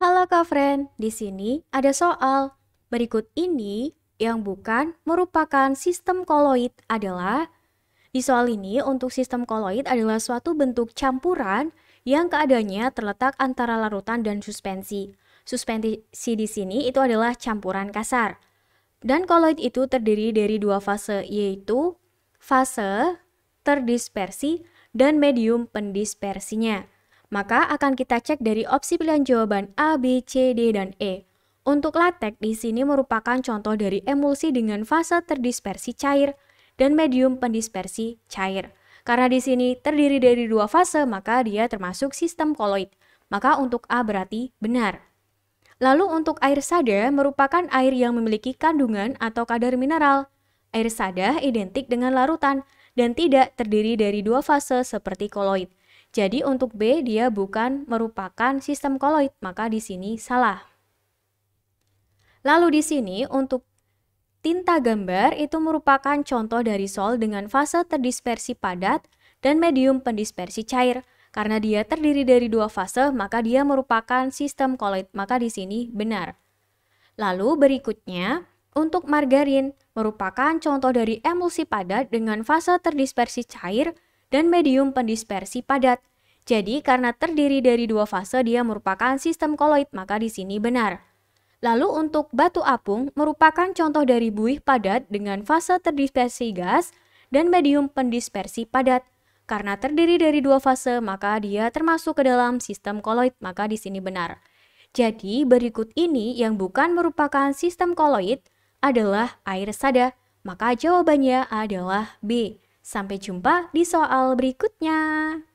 Halo Kak Friend, di sini ada soal. Berikut ini yang bukan merupakan sistem koloid adalah. Di soal ini untuk sistem koloid adalah suatu bentuk campuran yang keadaannya terletak antara larutan dan suspensi. Suspensi di sini itu adalah campuran kasar. Dan koloid itu terdiri dari dua fase, yaitu fase terdispersi dan medium pendispersinya. Maka akan kita cek dari opsi pilihan jawaban A, B, C, D, dan E. Untuk latek di sini merupakan contoh dari emulsi dengan fase terdispersi cair dan medium pendispersi cair. Karena di sini terdiri dari dua fase, maka dia termasuk sistem koloid. Maka untuk A berarti benar. Lalu untuk air sada merupakan air yang memiliki kandungan atau kadar mineral. Air sada identik dengan larutan dan tidak terdiri dari dua fase seperti koloid. Jadi untuk B dia bukan merupakan sistem koloid, maka di sini salah. Lalu di sini untuk tinta gambar itu merupakan contoh dari sol dengan fase terdispersi padat dan medium pendispersi cair. Karena dia terdiri dari dua fase, maka dia merupakan sistem koloid, maka di sini benar. Lalu berikutnya untuk margarin merupakan contoh dari emulsi padat dengan fase terdispersi cair dan medium pendispersi padat. Jadi karena terdiri dari dua fase dia merupakan sistem koloid, maka di sini benar. Lalu untuk batu apung merupakan contoh dari buih padat dengan fase terdispersi gas dan medium pendispersi padat. Karena terdiri dari dua fase maka dia termasuk ke dalam sistem koloid, maka di sini benar. Jadi berikut ini yang bukan merupakan sistem koloid adalah air sada, maka jawabannya adalah B. Sampai jumpa di soal berikutnya.